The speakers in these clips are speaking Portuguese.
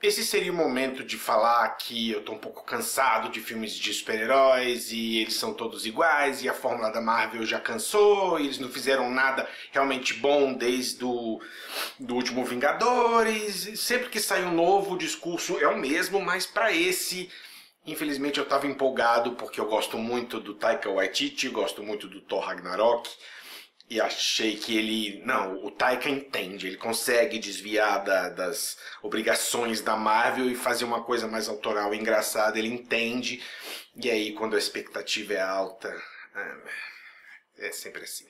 Esse seria o momento de falar que eu tô um pouco cansado de filmes de super-heróis e eles são todos iguais e a fórmula da Marvel já cansou e eles não fizeram nada realmente bom desde do último Vingadores. Sempre que sai um novo, o discurso é o mesmo, mas para esse, infelizmente, eu tava empolgado porque eu gosto muito do Taika Waititi, gosto muito do Thor Ragnarok. E achei que ele... Não, o Taika entende. Ele consegue desviar das obrigações da Marvel e fazer uma coisa mais autoral e engraçada. Ele entende. E aí, quando a expectativa é alta... É sempre assim.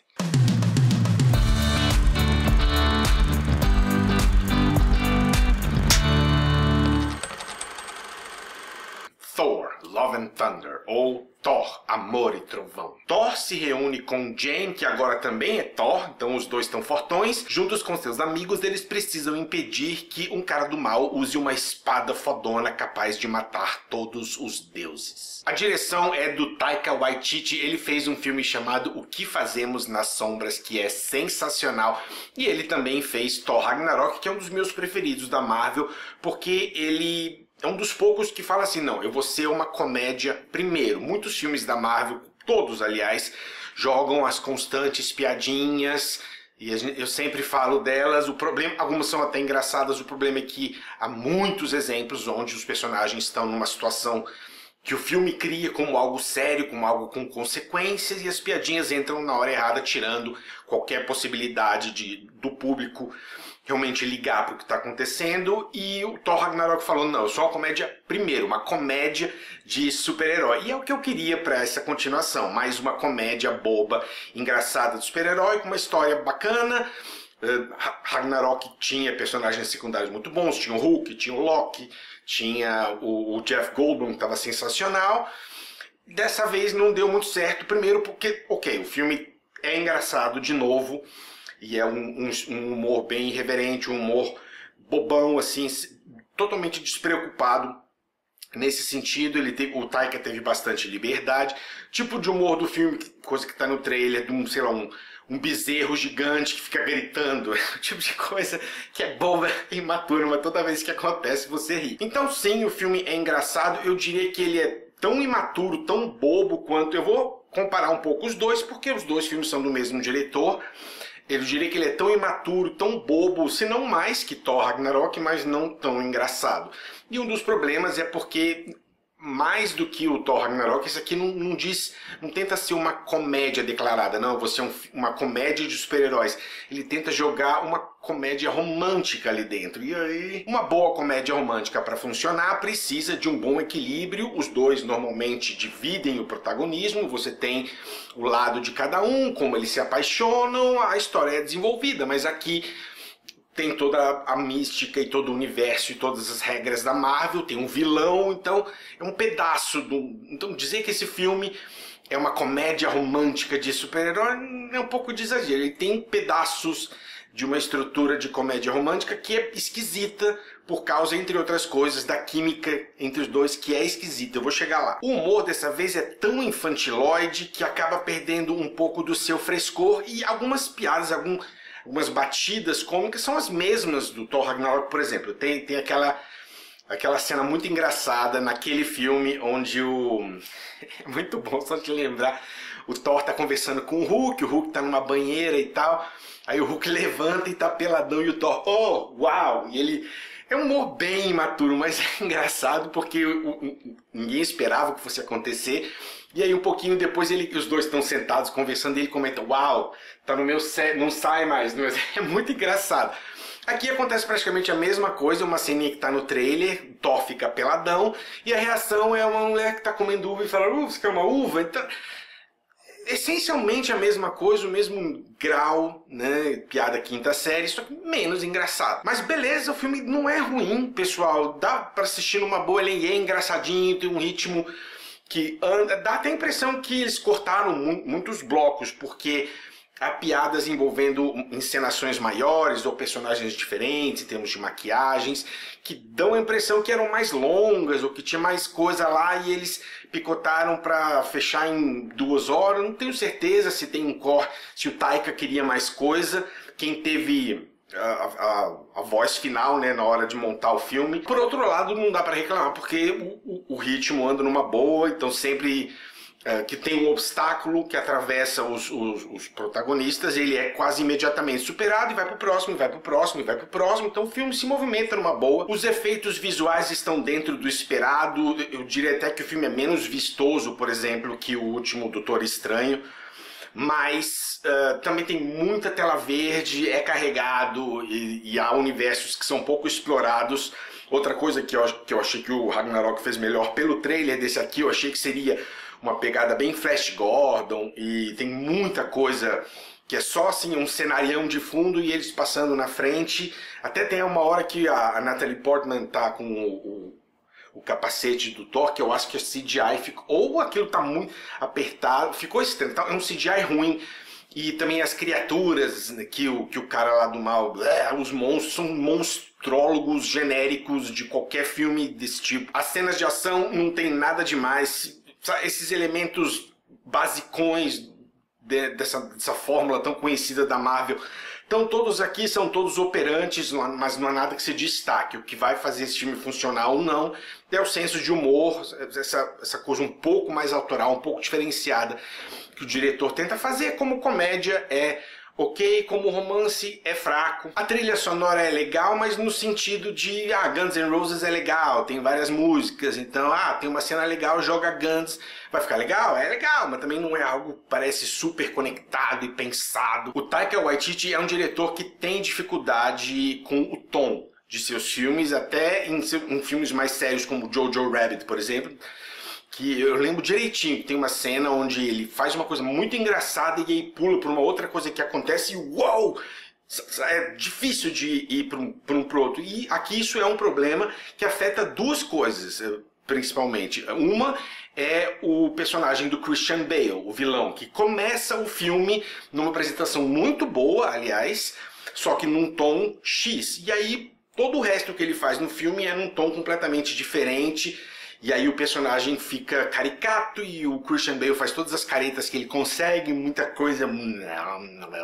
Thor, Love and Thunder, ou Thor, Amor e Trovão. Thor se reúne com Jane, que agora também é Thor, então os dois estão fortões. Juntos com seus amigos, eles precisam impedir que um cara do mal use uma espada fodona capaz de matar todos os deuses. A direção é do Taika Waititi, ele fez um filme chamado O Que Fazemos Nas Sombras, que é sensacional. E ele também fez Thor Ragnarok, que é um dos meus preferidos da Marvel, porque ele... é um dos poucos que fala assim, não, eu vou ser uma comédia primeiro. Muitos filmes da Marvel, todos aliás, jogam as constantes piadinhas, e eu sempre falo delas. O problema, algumas são até engraçadas, o problema é que há muitos exemplos onde os personagens estão numa situação que o filme cria como algo sério, como algo com consequências, e as piadinhas entram na hora errada, tirando qualquer possibilidade do público realmente ligar para o que está acontecendo. E o Thor Ragnarok falou, não, eu sou uma comédia primeiro, uma comédia de super-herói. E é o que eu queria para essa continuação, mais uma comédia boba, engraçada de super-herói, com uma história bacana. Ragnarok tinha personagens secundários muito bons, tinha o Hulk, tinha o Loki, tinha o Jeff Goldblum, que estava sensacional. Dessa vez não deu muito certo, primeiro porque, ok, o filme é engraçado de novo, e é um humor bem irreverente, um humor bobão, assim, totalmente despreocupado. Nesse sentido, o Taika teve bastante liberdade. Tipo de humor do filme, coisa que tá no trailer, de um, sei lá, um bezerro gigante que fica gritando. O tipo de coisa que é boba e imatura, mas toda vez que acontece você ri. Então sim, o filme é engraçado. Eu diria que ele é tão imaturo, tão bobo quanto... Eu vou comparar um pouco os dois, porque os dois filmes são do mesmo diretor. Eu diria que ele é tão imaturo, tão bobo, se não mais que Thor Ragnarok, mas não tão engraçado. E um dos problemas é porque, mais do que o Thor Ragnarok, isso aqui não tenta ser uma comédia declarada, não, você é uma comédia de super-heróis. Ele tenta jogar uma comédia romântica ali dentro. E aí, uma boa comédia romântica para funcionar precisa de um bom equilíbrio. Os dois normalmente dividem o protagonismo, você tem o lado de cada um, como eles se apaixonam, a história é desenvolvida, mas aqui tem toda a mística e todo o universo e todas as regras da Marvel, tem um vilão, então é um pedaço do... Então dizer que esse filme é uma comédia romântica de super-herói é um pouco de exagero. Ele tem pedaços de uma estrutura de comédia romântica que é esquisita por causa, entre outras coisas, da química entre os dois, que é esquisita. Eu vou chegar lá. O humor dessa vez é tão infantiloide que acaba perdendo um pouco do seu frescor, e algumas piadas, algumas batidas cômicas são as mesmas do Thor Ragnarok, por exemplo. Tem aquela cena muito engraçada naquele filme onde o... É muito bom só te lembrar. O Thor tá conversando com o Hulk tá numa banheira e tal. Aí o Hulk levanta e tá peladão e o Thor, oh, uau! E ele... É um humor bem imaturo, mas é engraçado porque ninguém esperava que fosse acontecer. E aí um pouquinho depois os dois estão sentados conversando e ele comenta, uau, tá no meu cérebro, não sai mais. É muito engraçado. Aqui acontece praticamente a mesma coisa, uma ceninha que tá no trailer, Thor fica peladão e a reação é uma mulher que tá comendo uva e fala, você quer uma uva? Então... essencialmente a mesma coisa, o mesmo grau, né, piada quinta série, só que menos engraçado. Mas beleza, o filme não é ruim, pessoal, dá pra assistir numa boa, ele é engraçadinho, tem um ritmo que anda, dá até a impressão que eles cortaram muitos blocos, porque há piadas envolvendo encenações maiores ou personagens diferentes em termos de maquiagens, que dão a impressão que eram mais longas ou que tinha mais coisa lá e eles picotaram para fechar em 2 horas. Não tenho certeza se tem se o Taika queria mais coisa. Quem teve a voz final, né, na hora de montar o filme. Por outro lado, não dá pra reclamar, porque o ritmo anda numa boa, então sempre que tem um obstáculo que atravessa os protagonistas, ele é quase imediatamente superado e vai pro próximo, e vai pro próximo, e vai pro próximo. Então o filme se movimenta numa boa. Os efeitos visuais estão dentro do esperado. Eu diria até que o filme é menos vistoso, por exemplo, que o último Doutor Estranho. Mas também tem muita tela verde, é carregado e há universos que são pouco explorados. Outra coisa que eu achei que o Ragnarok fez melhor pelo trailer desse aqui, eu achei que seria uma pegada bem Flash Gordon, e tem muita coisa que é só assim um cenarião de fundo e eles passando na frente. Até tem uma hora que a Natalie Portman tá com o capacete do Thor, que eu acho que o CGI ficou, ou aquilo tá muito apertado, ficou estranho, tá, é um CGI ruim. E também as criaturas, né, que o cara lá do mal, os monstros, são monstrólogos genéricos de qualquer filme desse tipo. As cenas de ação não tem nada demais, esses elementos basicões dessa fórmula tão conhecida da Marvel. Então todos aqui são todos operantes, mas não há nada que se destaque. O que vai fazer esse time funcionar ou não é o senso de humor, essa coisa um pouco mais autoral, um pouco diferenciada que o diretor tenta fazer. Como comédia é ok, como romance é fraco. A trilha sonora é legal, mas no sentido de Guns N' Roses é legal, tem várias músicas, então tem uma cena legal, joga Guns, vai ficar legal? É legal, mas também não é algo que parece super conectado e pensado. O Taika Waititi é um diretor que tem dificuldade com o tom de seus filmes, até em filmes mais sérios como Jojo Rabbit, por exemplo, que eu lembro direitinho, tem uma cena onde ele faz uma coisa muito engraçada e aí pula para uma outra coisa que acontece e uou! É difícil de ir para outro. E aqui isso é um problema que afeta duas coisas, principalmente. Uma é o personagem do Christian Bale, o vilão, que começa o filme numa apresentação muito boa, aliás, só que num tom X. E aí todo o resto que ele faz no filme é num tom completamente diferente. E aí o personagem fica caricato e o Christian Bale faz todas as caretas que ele consegue, muita coisa.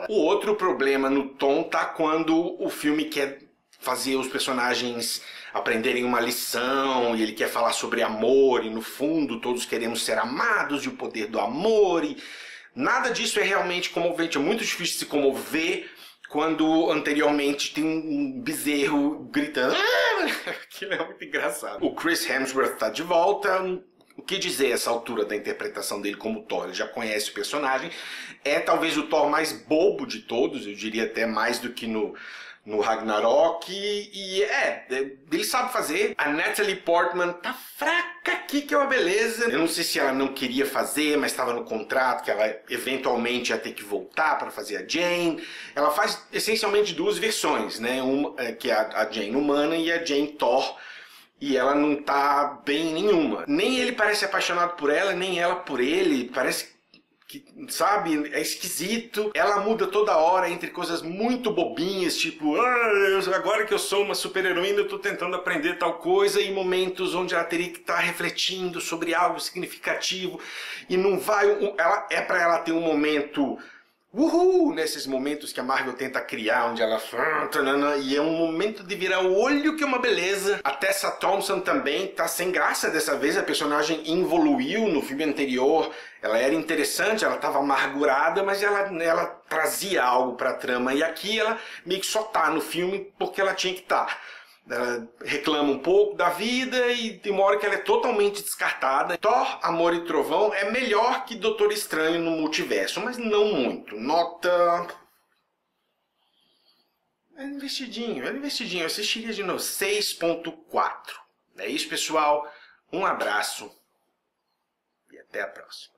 O outro problema no tom tá quando o filme quer fazer os personagens aprenderem uma lição, e ele quer falar sobre amor, e no fundo todos queremos ser amados e o poder do amor, e nada disso é realmente comovente. É muito difícil se comover quando anteriormente tem um bezerro gritando. Aquilo é muito engraçado. O Chris Hemsworth tá de volta. O que dizer a essa altura da interpretação dele como Thor? Ele já conhece o personagem. É talvez o Thor mais bobo de todos. Eu diria até mais do que no Ragnarok. E ele sabe fazer. A Natalie Portman tá fraca aqui, que é uma beleza. Eu não sei se ela não queria fazer, mas estava no contrato que ela eventualmente ia ter que voltar para fazer a Jane. Ela faz essencialmente duas versões, né? Uma que é a Jane humana e a Jane Thor. E ela não tá bem em nenhuma. Nem ele parece apaixonado por ela, nem ela por ele. Parece que, sabe, é esquisito. Ela muda toda hora entre coisas muito bobinhas, tipo agora que eu sou uma super heroína eu tô tentando aprender tal coisa, e momentos onde ela teria que estar refletindo sobre algo significativo e não vai. Ela ter um momento uhul, nesses momentos que a Marvel tenta criar, onde ela e é um momento de virar o olho, que é uma beleza. A Tessa Thompson também tá sem graça dessa vez. A personagem evoluiu no filme anterior. Ela era interessante, ela tava amargurada, mas ela trazia algo pra trama. E aqui ela meio que só tá no filme porque ela tinha que estar. Ela reclama um pouco da vida e tem uma hora que ela é totalmente descartada. Thor, Amor e Trovão é melhor que Doutor Estranho no Multiverso, mas não muito. Nota... é investidinho. Eu assistiria de novo. 6.4. É isso, pessoal. Um abraço e até a próxima.